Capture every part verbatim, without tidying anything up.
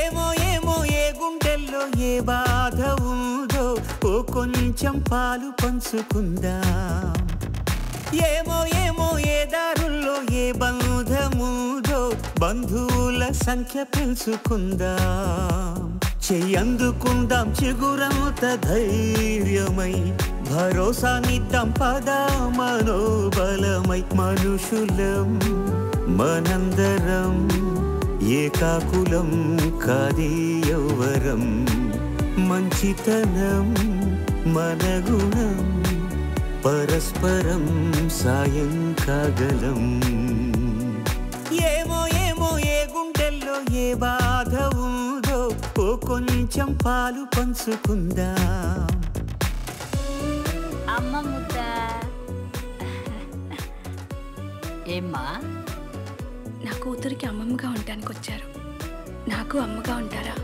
ఏమో ఏమో ఏ గుండెల్లో ఏ బాధ ఉందో ఓ కొంచెం పాలు పంచుకుందాం ఏమో ఏమో ఏ దారుల్లో ఏ బంధముందో బంధువుల సంఖ్య పెంచుకుందాం చేయందుకుందాం చిగురంత ధైర్యమై భరోసా నిద్దాం పదా మనోబలమై మనుషులం మనందరం ఏకాకులం కాదేవరం మంచితనం మనగుణం పరస్పరం సాయం కాగలం ఏమో ఏమో ఏ గుండెల్లో ఏ బాధ ఉందో ఓ కొంచెం పాలు పంచుకుందాం అమ్మ ముద్ద ఏమ్మా నా కూతురికి అమ్మమ్మగా ఉండడానికి వచ్చారు నాకు అమ్మగా ఉంటారా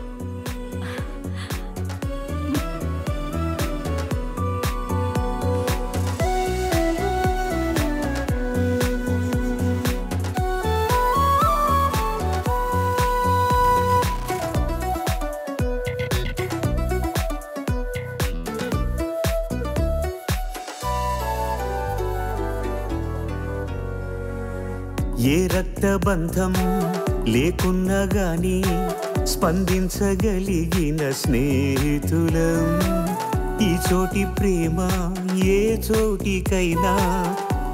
ఏ రక్తబంధం లేకున్నా గాని స్పందించగలిగిన స్నేహితులం ఈ చోటి ప్రేమ ఏ చోటికైనా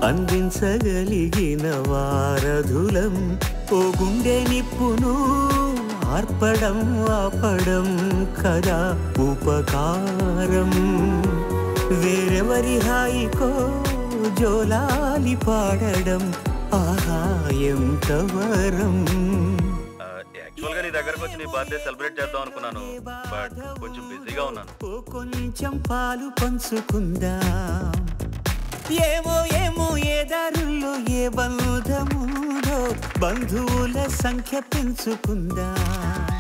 అందించగలిగిన వారధులం ఓ గుండె నిప్పును ఆర్పడం ఆపడం కదా ఉపకారం వేరెవరి హాయికో జోలాలి పాడడం ఆహాయం తవరం యాక్చువల్ గా నీ దగ్గరికి వచ్చి నీ బర్త్డే సెలబ్రేట్ చేద్దాం అనుకున్నాను బట్ కొంచెం బిజీగా ఉన్నాను ఓ కొంచెం పాలు పంచుకుందాం ఏమో ఏమో ఏ దారుల్లో ఏ బంధముందో బంధువుల సంఖ్య పెంచుకుందాం